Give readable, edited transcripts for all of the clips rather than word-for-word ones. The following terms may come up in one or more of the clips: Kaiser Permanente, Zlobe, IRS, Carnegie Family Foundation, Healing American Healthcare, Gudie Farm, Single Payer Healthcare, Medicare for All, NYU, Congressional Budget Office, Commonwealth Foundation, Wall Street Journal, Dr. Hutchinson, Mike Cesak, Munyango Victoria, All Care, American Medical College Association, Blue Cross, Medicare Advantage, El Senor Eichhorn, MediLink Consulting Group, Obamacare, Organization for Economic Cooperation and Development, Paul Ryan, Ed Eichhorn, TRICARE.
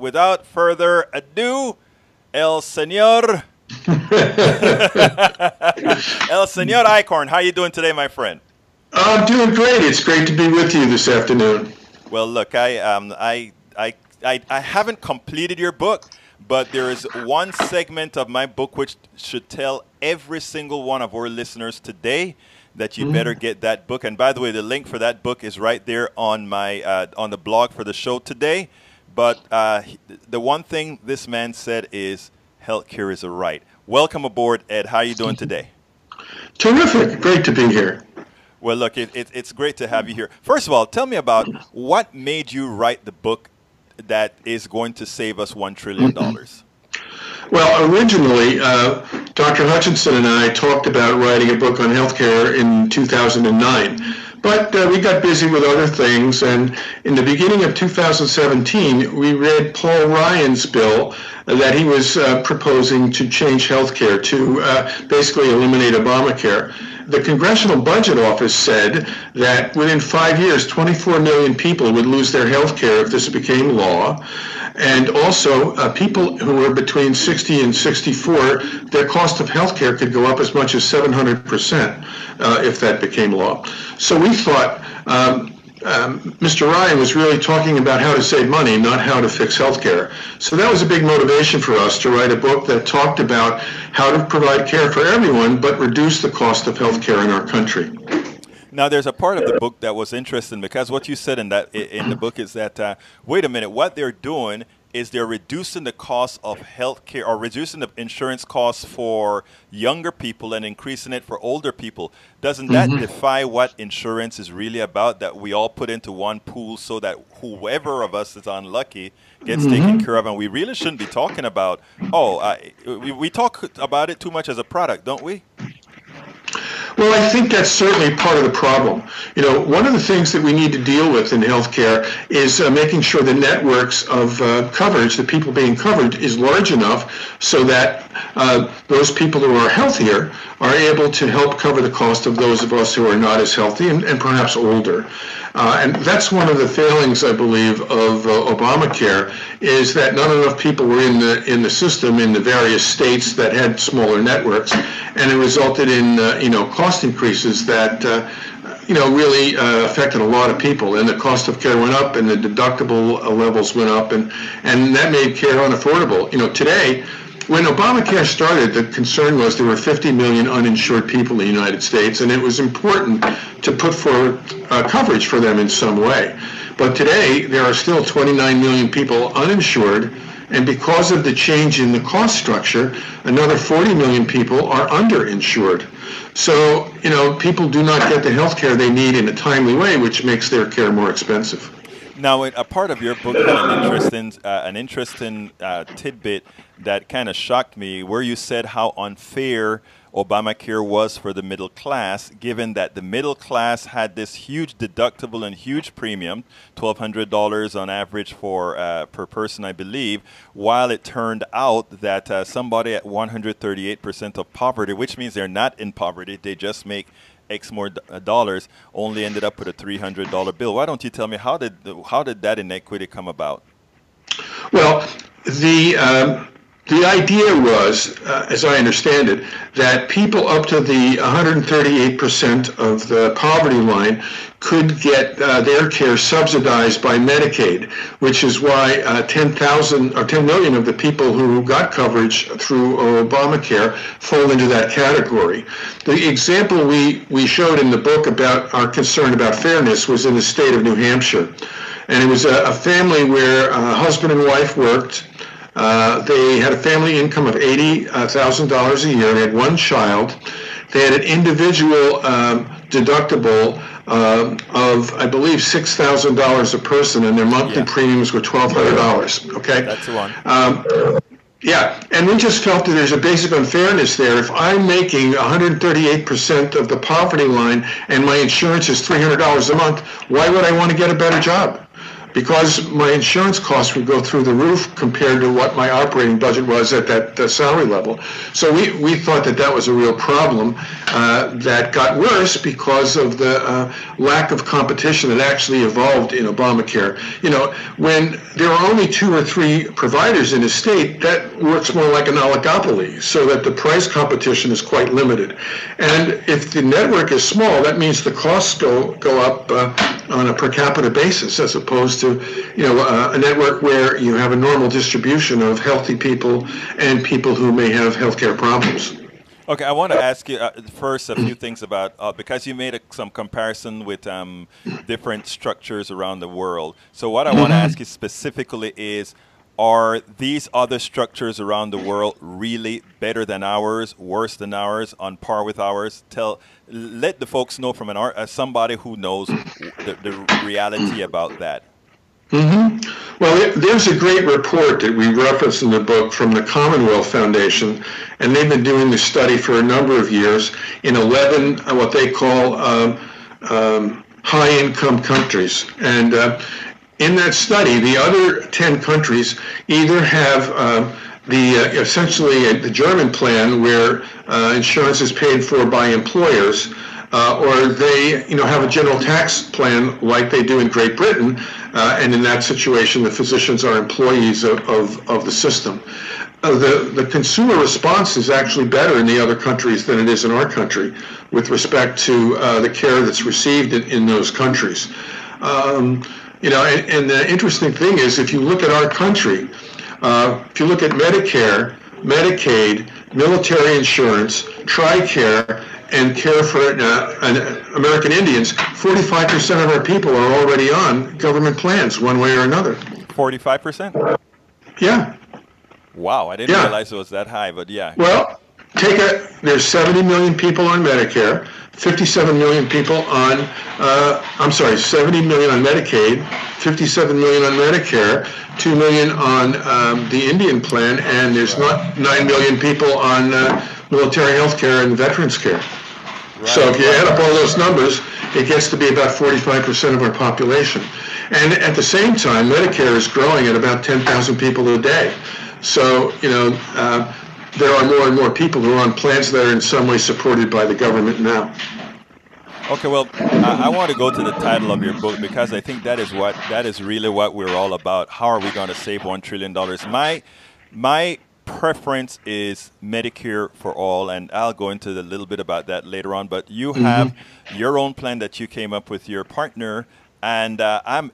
without further ado, El Senor. El Senor Eichhorn, how are you doing today, my friend? I'm doing great. It's great to be with you this afternoon. Well, look, I haven't completed your book, but there is one segment of my book which should tell every single one of our listeners today that you better get that book. And by the way, the link for that book is right there on my on the blog for the show today. But the one thing this man said is healthcare is a right. Welcome aboard, Ed. How are you doing today? Terrific. Great to be here. Well, look, it's great to have you here. First of all, tell me about what made you write the book that is going to save us $1 trillion. Well, originally, Dr. Hutchinson and I talked about writing a book on healthcare in 2009, but we got busy with other things. And in the beginning of 2017, we read Paul Ryan's bill that he was proposing to change healthcare to basically eliminate Obamacare. The Congressional Budget Office said that within 5 years, 24 million people would lose their health care if this became law. And also, people who were between 60 and 64, their cost of health care could go up as much as 700% if that became law. So we thought Mr. Ryan was really talking about how to save money, not how to fix health care. So that was a big motivation for us to write a book that talked about how to provide care for everyone but reduce the cost of health care in our country. Now, there's a part of the book that was interesting, because what you said in the book is that, wait a minute, what they're doing is they're reducing the cost of health care, or reducing the insurance costs for younger people and increasing it for older people. Doesn't that defy what insurance is really about, that we all put into one pool so that whoever of us is unlucky gets taken care of? And we really shouldn't be talking about, we talk about it too much as a product, don't we? Well, I think that's certainly part of the problem. You know, one of the things that we need to deal with in healthcare is making sure the networks of coverage, the people being covered, is large enough so that those people who are healthier are able to help cover the cost of those of us who are not as healthy and perhaps older. And that's one of the failings, I believe, of Obamacare, is that not enough people were in the system in the various states that had smaller networks, and it resulted in cost increases that really affected a lot of people, and the cost of care went up, and the deductible levels went up, and that made care unaffordable. You know, today, when Obamacare started, the concern was there were 50 million uninsured people in the United States, and it was important to put forward coverage for them in some way. But today, there are still 29 million people uninsured, and because of the change in the cost structure, another 40 million people are underinsured. So, you know, people do not get the health care they need in a timely way, which makes their care more expensive. Now, a part of your book had an interesting tidbit that kind of shocked me, where you said how unfair Obamacare was for the middle class, given that the middle class had this huge deductible and huge premium, $1,200 on average for per person, I believe, while it turned out that somebody at 138% of poverty, which means they're not in poverty, they just make X more dollars, only ended up with a $300 bill. Why don't you tell me how did that inequity come about? Well, the idea was, as I understand it, that people up to the 138% of the poverty line could get their care subsidized by Medicaid, which is why 10,000 or 10 million of the people who got coverage through Obamacare fall into that category. The example we showed in the book about our concern about fairness was in the state of New Hampshire. And it was a family where husband and wife worked. They had a family income of $80,000 a year. They had one child. They had an individual deductible of, I believe, $6,000 a person, and their monthly premiums were $1,200. Okay, that's the one. Yeah, and we just felt that there's a basic unfairness there. If I'm making 138% of the poverty line and my insurance is $300 a month, why would I want to get a better job? because my insurance costs would go through the roof compared to what my operating budget was at that salary level. So we thought that that was a real problem that got worse because of the lack of competition that actually evolved in Obamacare. You know, when there are only 2 or 3 providers in a state, that works more like an oligopoly, so that the price competition is quite limited. And if the network is small, that means the costs go up on a per capita basis, as opposed to, you know, a network where you have a normal distribution of healthy people and people who may have healthcare problems. Okay, I want to ask you first a few things about, because you made some comparison with different structures around the world. So what I want to ask you specifically is, are these other structures around the world really better than ours, worse than ours, on par with ours? Let the folks know from somebody who knows the reality about that. Well, there's a great report that we reference in the book from the Commonwealth Foundation, and they've been doing this study for a number of years in 11 what they call high-income countries. And in that study, the other 10 countries either have essentially the German plan, where insurance is paid for by employers, or they, you know, have a general tax plan like they do in Great Britain, and in that situation, the physicians are employees of the system. The consumer response is actually better in the other countries than it is in our country with respect to the care that's received in those countries. You know, and the interesting thing is, if you look at our country, if you look at Medicare, Medicaid, military insurance, TRICARE, and care for American Indians, 45% of our people are already on government plans one way or another. 45%? Yeah. Wow, I didn't realize it was that high, but yeah. Well, there's 70 million people on Medicare, 57 million people on, 70 million on Medicaid, 57 million on Medicare, 2 million on the Indian plan, and there's not 9 million people on military health care and veterans care. Right. So if you add up all those numbers, it gets to be about 45% of our population. And at the same time, Medicare is growing at about 10,000 people a day. So, you know, there are more and more people who are on plans that are in some way supported by the government now. Okay, well, I want to go to the title of your book, because I think that is really what we're all about. How are we going to save $1 trillion? My preference is Medicare for all, and I'll go into a little bit about that later on. But you have your own plan that you came up with your partner, and I'm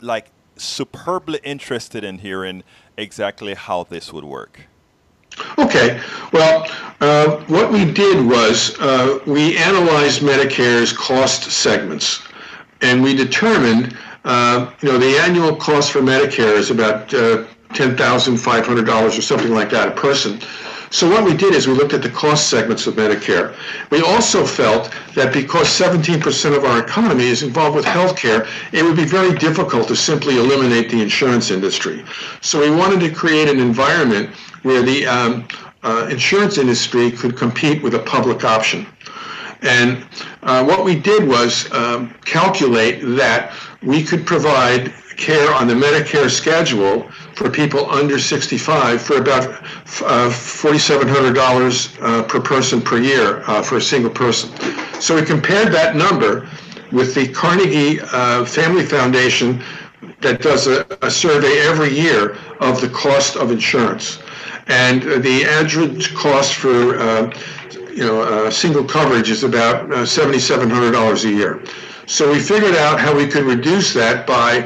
like superbly interested in hearing exactly how this would work. Okay. Well, what we did was we analyzed Medicare's cost segments, and we determined, you know, the annual cost for Medicare is about $10,500 or something like that a person. So what we did is we looked at the cost segments of Medicare. We also felt that because 17% of our economy is involved with healthcare, it would be very difficult to simply eliminate the insurance industry. So we wanted to create an environment where the insurance industry could compete with a public option. And what we did was calculate that we could provide care on the Medicare schedule for people under 65 for about $4,700 per person per year for a single person. So we compared that number with the Carnegie Family Foundation that does a survey every year of the cost of insurance. And the average cost for single coverage is about $7,700 a year. So we figured out how we could reduce that by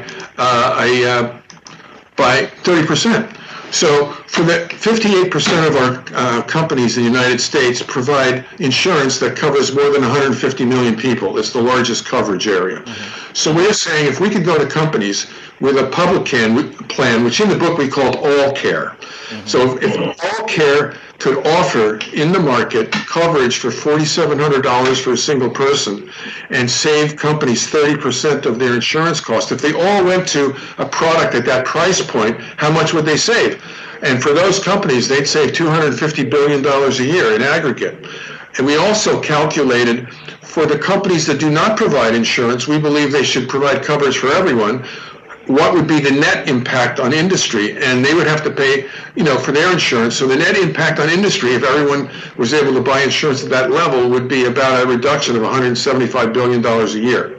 30%. So for the 58% of our companies in the United States provide insurance that covers more than 150 million people. It's the largest coverage area. So we're saying if we could go to companies with a public plan, which in the book we called All Care. So if All Care could offer in the market coverage for $4,700 for a single person and save companies 30% of their insurance cost, if they all went to a product at that price point, how much would they save? And for those companies, they'd save $250 billion a year in aggregate. And we also calculated for the companies that do not provide insurance, we believe they should provide coverage for everyone, what would be the net impact on industry, and they would have to pay, you know, for their insurance. So the net impact on industry, if everyone was able to buy insurance at that level, would be about a reduction of $175 billion a year.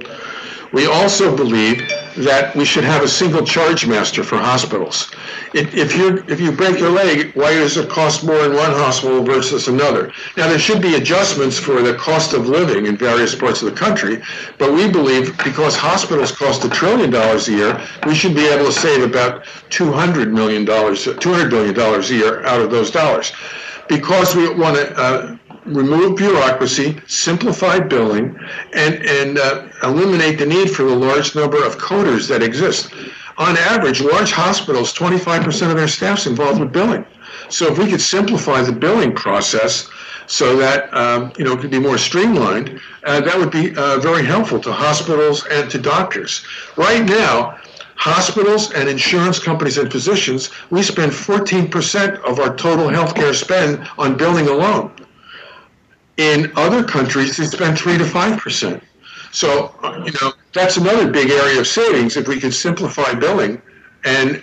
We also believe that we should have a single charge master for hospitals. If you break your leg, why does it cost more in one hospital versus another? Now, there should be adjustments for the cost of living in various parts of the country, but we believe because hospitals cost $1 trillion a year, we should be able to save about $200 billion a year out of those dollars, because we want to remove bureaucracy, simplify billing, and eliminate the need for the large number of coders that exist. On average, large hospitals, 25% of their staff's involved with billing. So if we could simplify the billing process so that you know, it could be more streamlined, that would be very helpful to hospitals and to doctors. Right now, hospitals and insurance companies and physicians, we spend 14% of our total healthcare spend on billing alone. In other countries, they spend 3 to 5%. So, you know, that's another big area of savings if we could simplify billing and,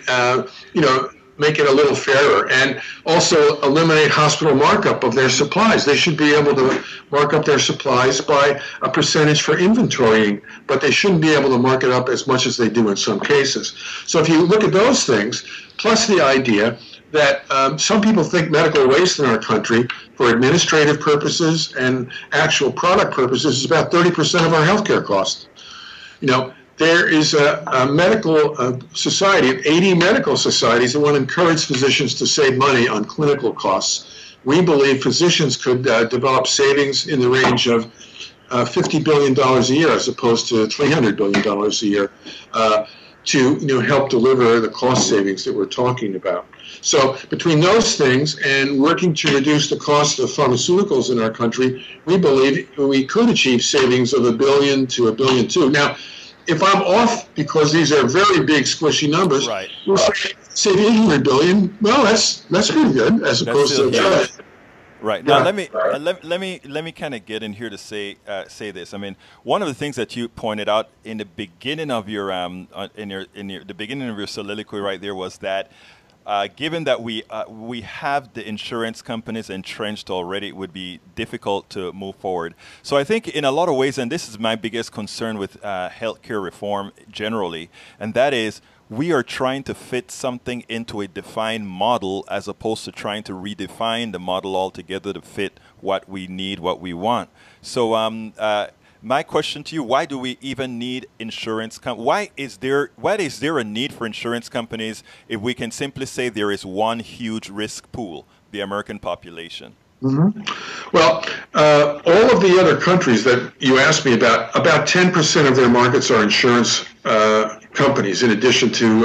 you know, make it a little fairer, and also eliminate hospital markup of their supplies. They should be able to mark up their supplies by a percentage for inventorying, but they shouldn't be able to mark it up as much as they do in some cases. So if you look at those things, plus the idea that some people think medical waste in our country for administrative purposes and actual product purposes is about 30% of our healthcare costs. You know, there is a medical society of 80 medical societies that want to encourage physicians to save money on clinical costs. We believe physicians could develop savings in the range of $50 billion a year as opposed to $300 billion a year to, you know, help deliver the cost savings that we're talking about. So between those things and working to reduce the cost of pharmaceuticals in our country, we believe we could achieve savings of $1 billion to $1.2 billion. Now, if I'm off, because these are very big, squishy numbers, right, we'll save $800 billion. Well, that's pretty good as opposed to right. Now, let me kind of get in here to say this. I mean, one of the things that you pointed out in the beginning of your the beginning of your soliloquy right there was that, given that we have the insurance companies entrenched already, it would be difficult to move forward. So I think in a lot of ways, and this is my biggest concern with healthcare reform generally, and that is we are trying to fit something into a defined model as opposed to trying to redefine the model altogether to fit what we need, what we want. So my question to you, why do we even need insurance companies? Why is there a need for insurance companies if we can simply say there is one huge risk pool, the American population? Mm-hmm. Well, all of the other countries that you asked me about 10% of their markets are insurance companies, in addition to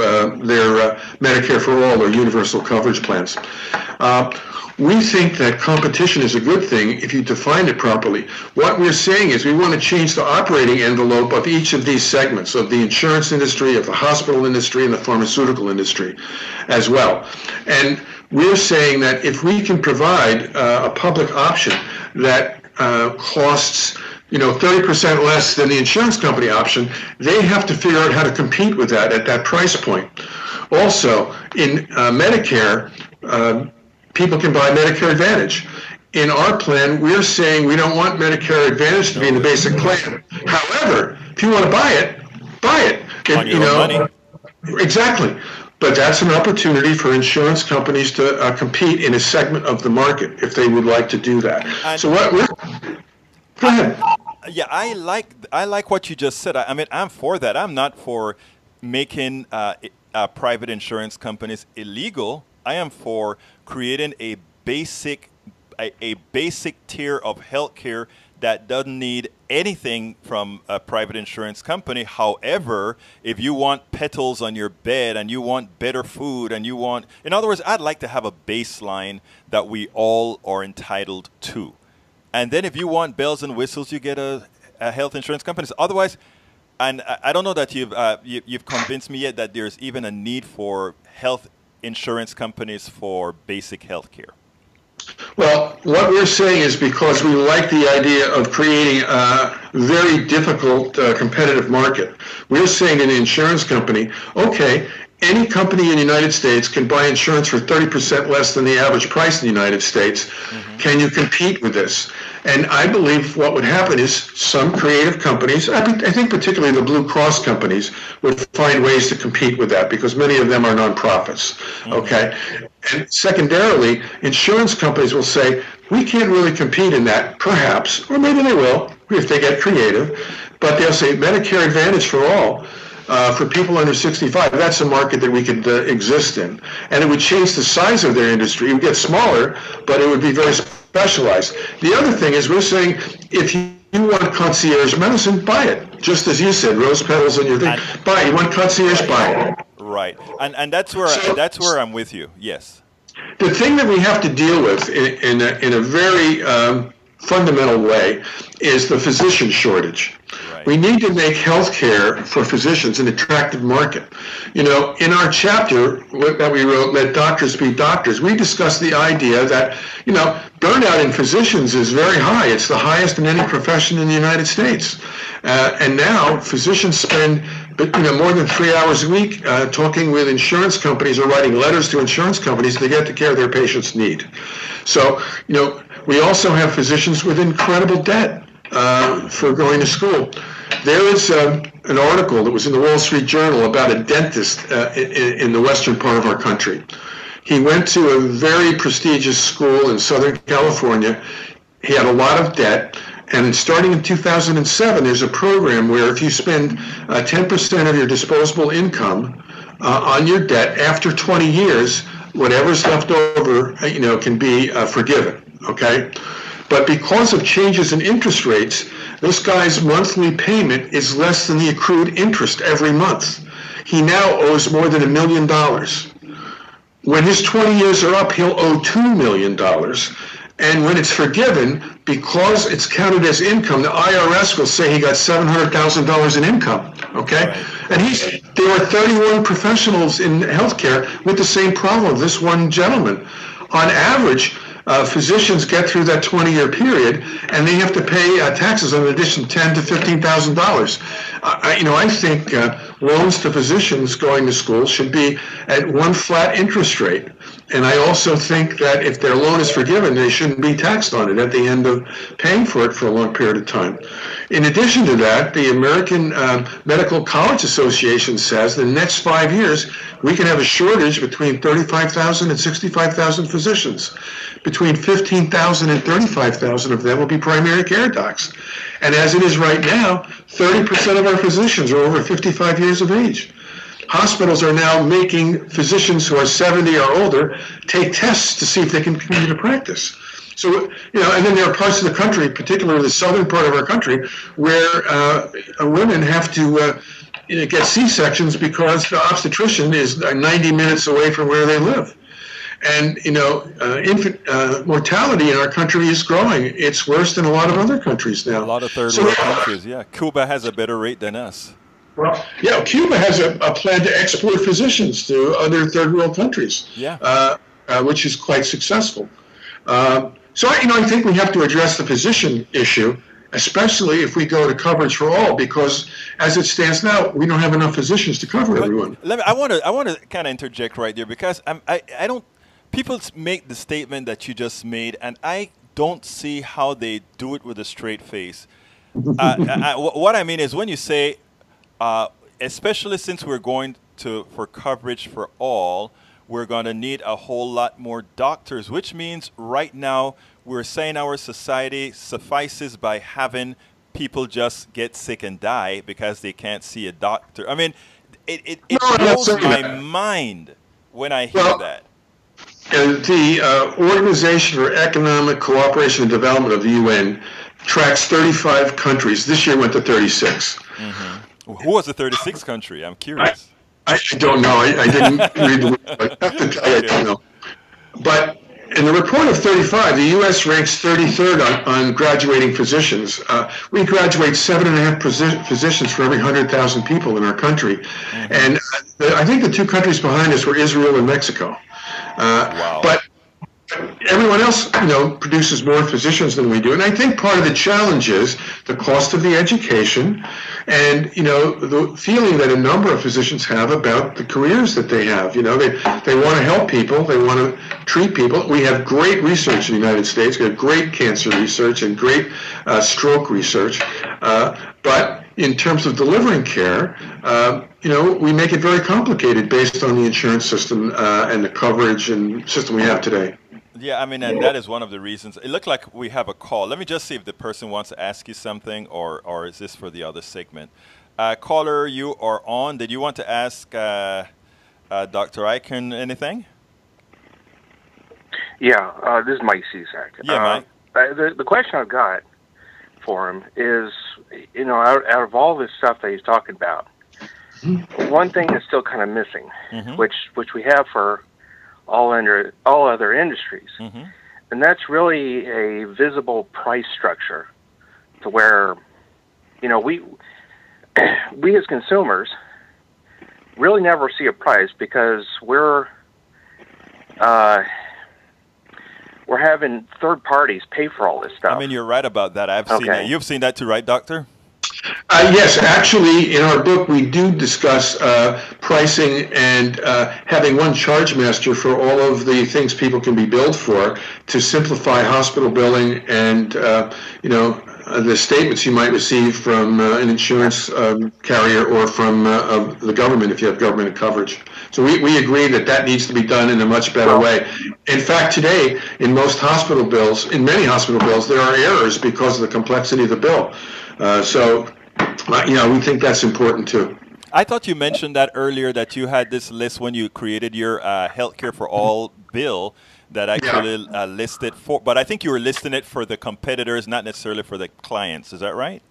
their Medicare for All or universal coverage plans. We think that competition is a good thing if you define it properly. What we're saying is we want to change the operating envelope of each of these segments, of the insurance industry, of the hospital industry, and the pharmaceutical industry as well. And we're saying that if we can provide a public option that costs, you know, 30% less than the insurance company option, they have to figure out how to compete with that at that price point. Also, in Medicare, people can buy Medicare Advantage. In our plan, we're saying we don't want Medicare Advantage to be in the basic plan. However, if you want to buy it. If, you know, money. Exactly. But that's an opportunity for insurance companies to compete in a segment of the market if they would like to do that. So what we're... Go ahead. Yeah, I like what you just said. I mean, I'm for that. I'm not for making private insurance companies illegal. I am for creating a basic tier of healthcare that doesn't need anything from a private insurance company. However, if you want petals on your bed and you want better food and you want, in other words, I'd like to have a baseline that we all are entitled to. And then if you want bells and whistles, you get a health insurance company. So otherwise, and I don't know that you've convinced me yet that there's even a need for health insurance companies for basic health care. Well, what we're saying is because we like the idea of creating a very difficult competitive market. We're saying to the insurance company, okay, any company in the United States can buy insurance for 30% less than the average price in the United States. Mm-hmm. Can you compete with this? And I believe what would happen is some creative companies, I think particularly the Blue Cross companies, would find ways to compete with that because many of them are nonprofits. Mm-hmm. Okay. And secondarily, insurance companies will say, we can't really compete in that, perhaps, or maybe they will if they get creative, but they'll say Medicare Advantage for all. For people under 65, that's a market that we could exist in. And it would change the size of their industry. It would get smaller, but it would be very specialized. The other thing is we're saying if you want concierge medicine, buy it. Just as you said, rose petals on your thing. Buy it. You want concierge, buy it. Right. And that's where I'm with you. Yes. The thing that we have to deal with in a very fundamental way is the physician shortage. Right. We need to make healthcare for physicians an attractive market. You know, in our chapter that we wrote, Let Doctors Be Doctors, we discussed the idea that, you know, burnout in physicians is very high. It's the highest in any profession in the United States. And now physicians spend more than 3 hours a week talking with insurance companies or writing letters to insurance companies to get the care their patients need. So, you know, we also have physicians with incredible debt for going to school. There is an article that was in the Wall Street Journal about a dentist in the western part of our country. He went to a very prestigious school in Southern California. He had a lot of debt. And starting in 2007, there's a program where if you spend 10% of your disposable income on your debt, after 20 years, whatever's left over, you know, can be forgiven. Okay, but because of changes in interest rates, this guy's monthly payment is less than the accrued interest every month. He now owes more than $1 million. When his 20 years are up, he'll owe $2 million. And when it's forgiven, because it's counted as income, the IRS will say he got $700,000 in income. Okay, right. And there were 31 professionals in healthcare with the same problem. This one gentleman, on average. Physicians get through that 20-year period, and they have to pay taxes on an additional $10,000 to $15,000. I think loans to physicians going to school should be at one flat interest rate. And I also think that if their loan is forgiven, they shouldn't be taxed on it at the end of paying for it for a long period of time. In addition to that, the American Medical College Association says the next 5 years, we can have a shortage between 35,000 and 65,000 physicians. Between 15,000 and 35,000 of them will be primary care docs. And as it is right now, 30% of our physicians are over 55 years of age. Hospitals are now making physicians who are 70 or older take tests to see if they can continue to practice. So, you know, and then there are parts of the country, particularly the southern part of our country, where women have to get C-sections because the obstetrician is 90 minutes away from where they live. And, you know, infant mortality in our country is growing. It's worse than a lot of other countries now. A lot of third-world countries, yeah. Cuba has a better rate than us. Well, yeah, Cuba has a plan to export physicians to other third-world countries, yeah. Which is quite successful. So I think we have to address the physician issue, especially if we go to coverage for all, because as it stands now, we don't have enough physicians to cover everyone. I want to kind of interject right there because I don't. People make the statement that you just made, and I don't see how they do it with a straight face. What I mean is when you say. Especially since we're going for coverage for all, we're going to need a whole lot more doctors, which means right now we're saying our society suffices by having people just get sick and die because they can't see a doctor. I mean, it blows my mind when I hear that. The Organization for Economic Cooperation and Development of the UN tracks 35 countries. This year went to 36. Mm-hmm. Who was the 36th country? I'm curious. I don't know. I didn't read the report. I have to tell you, I don't know. But in the report of 35, the U.S. ranks 33rd on graduating physicians. We graduate 7.5 physicians for every 100,000 people in our country. Mm-hmm. And I think the two countries behind us were Israel and Mexico. Wow. But everyone else, you know, produces more physicians than we do. And I think part of the challenge is the cost of the education and, you know, the feeling that a number of physicians have about the careers that they have. You know, they want to help people. They want to treat people. We have great research in the United States. We have great cancer research and great stroke research. But in terms of delivering care, you know, we make it very complicated based on the insurance system and the coverage and system we have today. Yeah, I mean, and that is one of the reasons. It looked like we have a call. Let me just see if the person wants to ask you something, or is this for the other segment? Caller, you are on. Did you want to ask Dr. Eichhorn anything? Yeah, this is Mike Cesak. Yeah, Mike. The question I've got for him is, you know, out of all this stuff that he's talking about, one thing that's still kind of missing, which we have for all other industries, and that's really a visible price structure, to where, you know, we as consumers really never see a price, because we're having third parties pay for all this stuff. I mean, you're right about that. I've seen that. You've seen that too, right, Doctor? Yes, actually, in our book, we do discuss pricing and having one charge master for all of the things people can be billed for, to simplify hospital billing and, you know, the statements you might receive from an insurance carrier or from the government, if you have government coverage. So we agree that that needs to be done in a much better way. In fact, today, in most hospital bills, in many hospital bills, there are errors because of the complexity of the bill. You know, we think that's important too. I thought you mentioned that earlier, that you had this list when you created your Healthcare for All bill that actually listed for, but I think you were listing it for the competitors, not necessarily for the clients. Is that right?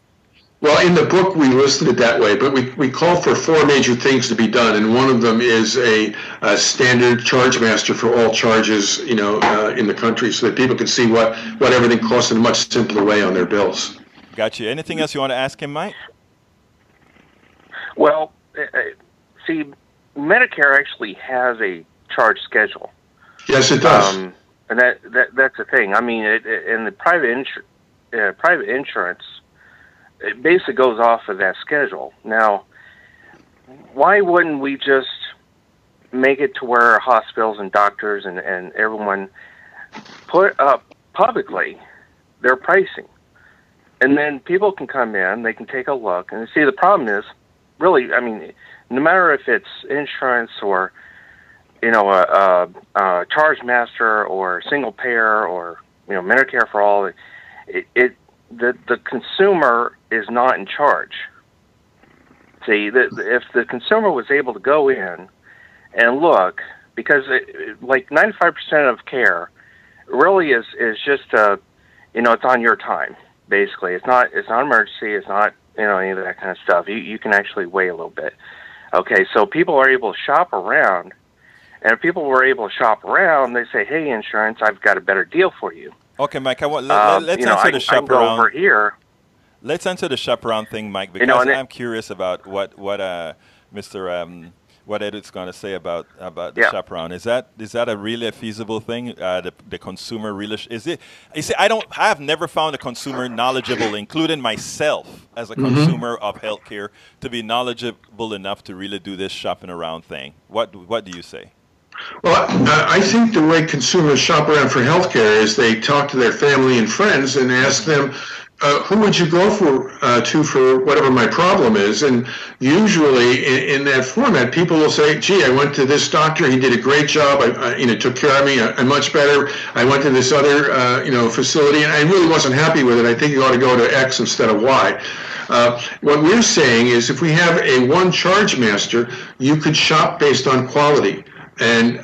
Well, in the book, we listed it that way, but we call for four major things to be done, and one of them is a standard charge master for all charges, you know, in the country, so that people can see what everything costs in a much simpler way on their bills. Gotcha. Anything else you want to ask him, Mike? Well, see, Medicare actually has a charge schedule. Yes, it does. And that's the thing. I mean, in the private insurance, it basically goes off of that schedule. Now, why wouldn't we just make it to where hospitals and doctors and everyone put up publicly their pricing? And then people can come in, they can take a look, and see, the problem is, really, I mean, no matter if it's insurance or, you know, a charge master or single payer or, you know, Medicare for All, the consumer is not in charge. See, if the consumer was able to go in and look, because like 95% of care really is just, you know, it's on your time. Basically, it's not emergency. It's not, you know, any of that kind of stuff. You can actually weigh a little bit. Okay, so people are able to shop around, and if people were able to shop around, they say, "Hey, insurance, I've got a better deal for you." Okay, Mike. Let's answer the shop around thing, Mike, because, you know, I'm curious about what Mr. Ed's going to say about the chaperone. Is that a really feasible thing? The consumer really is it? You see, I've never found a consumer knowledgeable, including myself as a consumer of healthcare, to be knowledgeable enough to really do this shopping around thing. What do you say? Well, I think the way consumers shop around for healthcare is they talk to their family and friends and ask them, who would you go for whatever my problem is? And usually in that format, people will say, gee, I went to this doctor. He did a great job. I you know, took care of me. I'm much better. I went to this other, you know, facility, and I really wasn't happy with it. I think you ought to go to X instead of Y. What we're saying is, if we have a one charge master, you could shop based on quality and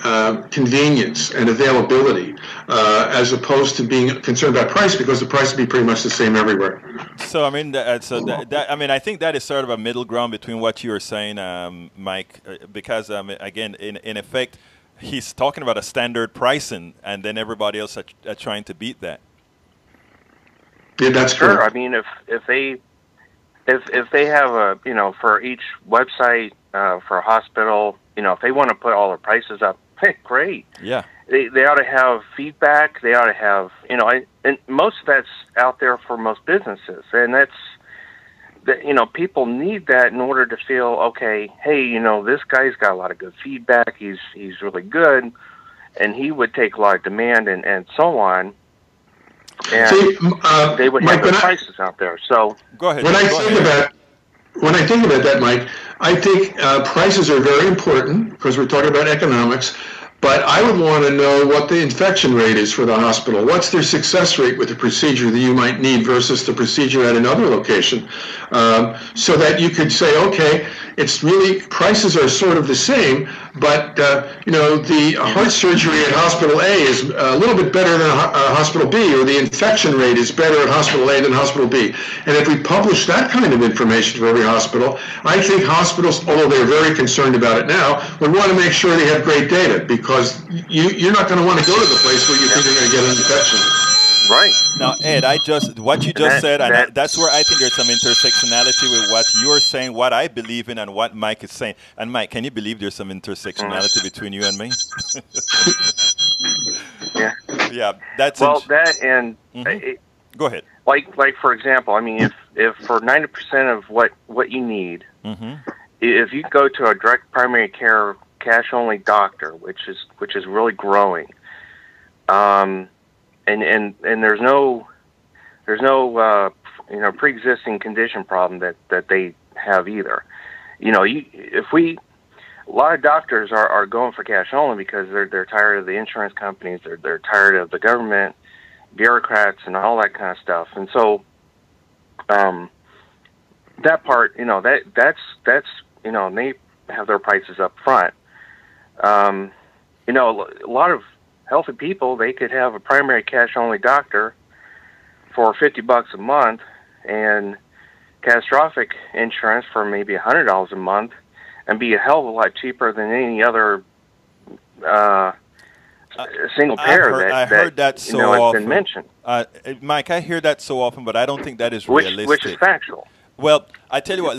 convenience and availability, as opposed to being concerned about price, because the price would be pretty much the same everywhere. So I mean, I think that is sort of a middle ground between what you were saying, Mike, because again, in effect, he's talking about a standard pricing, and then everybody else are trying to beat that. Yeah, that's true. Sure. I mean, if they have a, you know, for each website for a hospital, you know, if they want to put all their prices up okay, great. Yeah. They ought to have feedback. They ought to have, you know, and most of that's out there for most businesses. And that's, you know, people need that in order to feel, okay, hey, you know, this guy's got a lot of good feedback. He's really good, and he would take a lot of demand and so on. And see, they would Mike, have the prices out there. So go ahead. When I think about that, Mike, I think prices are very important because we're talking about economics. But I would want to know what the infection rate is for the hospital. What's their success rate with the procedure that you might need versus the procedure at another location? So that you could say, okay, it's really, prices are sort of the same, but, you know, the heart surgery at hospital A is a little bit better than hospital B, or the infection rate is better at hospital A than hospital B. And if we publish that kind of information for every hospital, I think hospitals, although they're very concerned about it now, would want to make sure they have great data, because you're not going to want to go to the place where you think you're going to get an infection. Right. Now, Ed, what you just said, and that's where I think there's some intersectionality with what you're saying, what I believe in, and what Mike is saying. And Mike, can you believe there's some intersectionality between you and me? Yeah. Yeah. That's well, that and go ahead. Like for example, I mean, if for 90% of what you need, if you go to a direct primary care cash-only doctor, which is really growing, and there's no you know, pre-existing condition problem that they have either. You know, a lot of doctors are going for cash-only because they're tired of the insurance companies, they're tired of the government bureaucrats and all that kind of stuff, and so that part, you know, that's you know, and they have their prices up front. You know, a lot of healthy people, they could have a primary cash-only doctor for $50 a month and catastrophic insurance for maybe $100 a month and be a hell of a lot cheaper than any other single payer that's been mentioned. Mike, I hear that so often, but I don't think that is realistic. Which is factual. Well, I tell you what,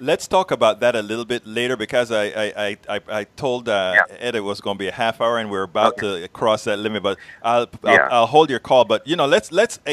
let's talk about that a little bit later, because I told Ed it was going to be a half hour, and we're about to cross that limit. But I'll hold your call. But, you know, let's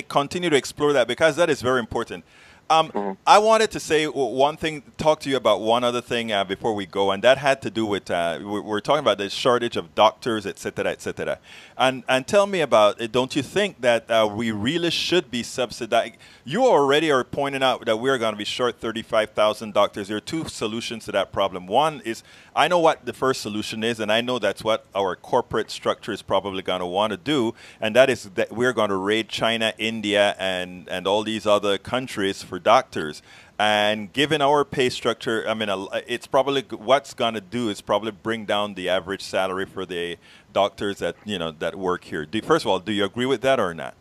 continue to explore that, because that is very important. I wanted to say one thing, talk to you about one other thing before we go, and that had to do with we're talking about the shortage of doctors, et cetera, et cetera. And tell me about it. Don't you think that we really should be subsidized? You already are pointing out that we're going to be short 35,000 doctors. There are two solutions to that problem. One is, I know what the first solution is, and I know that's what our corporate structure is probably going to want to do, and that is that we're going to raid China, India, and all these other countries for doctors. And given our pay structure, I mean, it's probably what's going to do is probably bring down the average salary for the doctors that, you know, that work here. First of all, do you agree with that or not?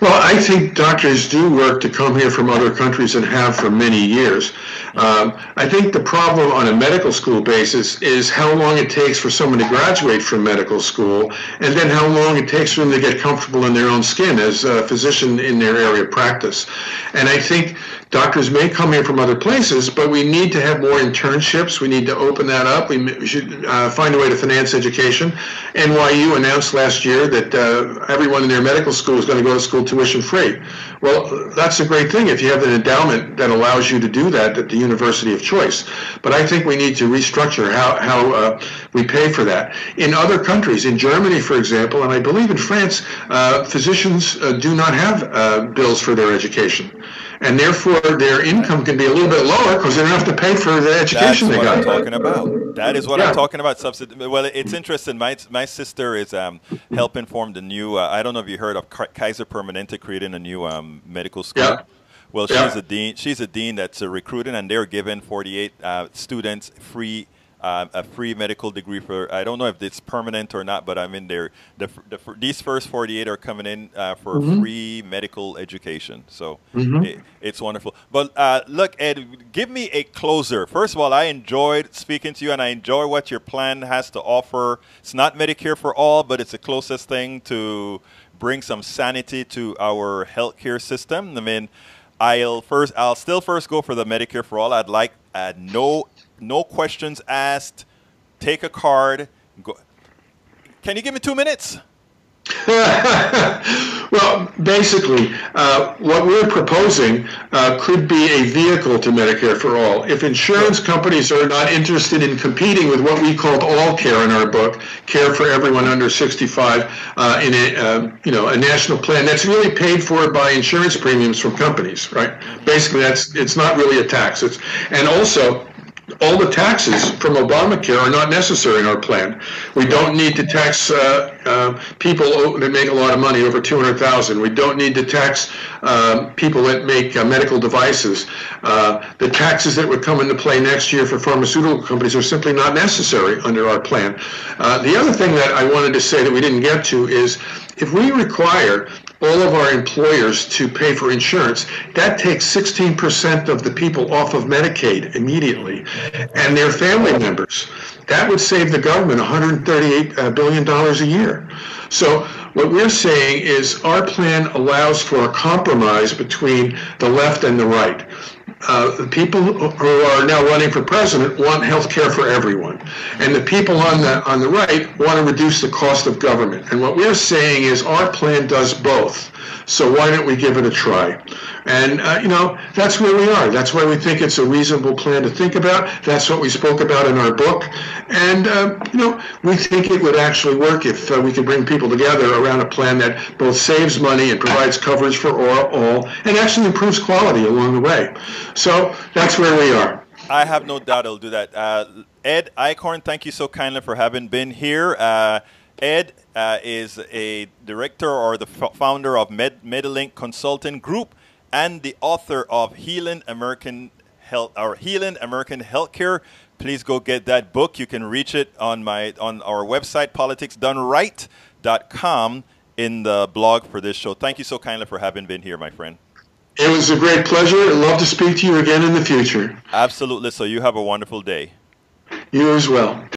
Well, I think doctors do work to come here from other countries and have for many years. I think the problem on a medical school basis is how long it takes for someone to graduate from medical school, and then how long it takes for them to get comfortable in their own skin as a physician in their area of practice. And I think doctors may come here from other places, but we need to have more internships. We need to open that up. We should find a way to finance education. NYU announced last year that everyone in their medical school is going to go to school tuition free. Well, that's a great thing if you have an endowment that allows you to do that at the university of choice. But I think we need to restructure how we pay for that. In other countries, in Germany, for example, and I believe in France, physicians do not have bills for their education. And therefore, their income can be a little bit lower because they don't have to pay for the education they got. That's what I'm talking about. That is what I'm talking about. Well, it's interesting. My sister is helping form the new, I don't know if you heard of Kaiser Permanente creating a new medical school. Yeah. Well, she's a dean. She's a dean that's recruiting, and they're giving 48 students free a free medical degree for, I don't know if it's permanent or not, but I mean, these first 48 are coming in for free medical education. So it's wonderful. But look, Ed, give me a closer. First of all, I enjoyed speaking to you, and I enjoy what your plan has to offer. It's not Medicare for all, but it's the closest thing to bring some sanity to our healthcare system. I mean, I'll still first go for the Medicare for all. I'd like no questions asked, take a card, Go. Can you give me 2 minutes? Well, basically, what we're proposing could be a vehicle to Medicare for All. If insurance companies are not interested in competing with what we called All Care in our book, care for everyone under 65, in a national plan that's really paid for by insurance premiums from companies, right? Basically, it's not really a tax. And also, all the taxes from Obamacare are not necessary in our plan. We don't need to tax people that make a lot of money, over $200,000. We don't need to tax people that make medical devices. The taxes that would come into play next year for pharmaceutical companies are simply not necessary under our plan. The other thing that I wanted to say that we didn't get to is if we require all of our employers to pay for insurance, that takes 16% of the people off of Medicaid immediately and their family members. That would save the government $138 billion a year. So what we're saying is our plan allows for a compromise between the left and the right. The people who are now running for president want health care for everyone. And the people on the right want to reduce the cost of government. And what we're saying is our plan does both. So why don't we give it a try? And, that's where we are. That's why we think it's a reasonable plan to think about. That's what we spoke about in our book. And, we think it would actually work if we could bring people together around a plan that both saves money and provides coverage for all and actually improves quality along the way. So that's where we are. I have no doubt it'll do that. Ed Eichhorn, thank you so kindly for having been here. Ed is a director or the founder of MediLink Consulting Group and the author of Healing American Healthcare. Please go get that book. You can reach it on our website, politicsdoneright.com, in the blog for this show. Thank you so kindly for having been here, my friend. It was a great pleasure. I'd love to speak to you again in the future. Absolutely. So you have a wonderful day. You as well.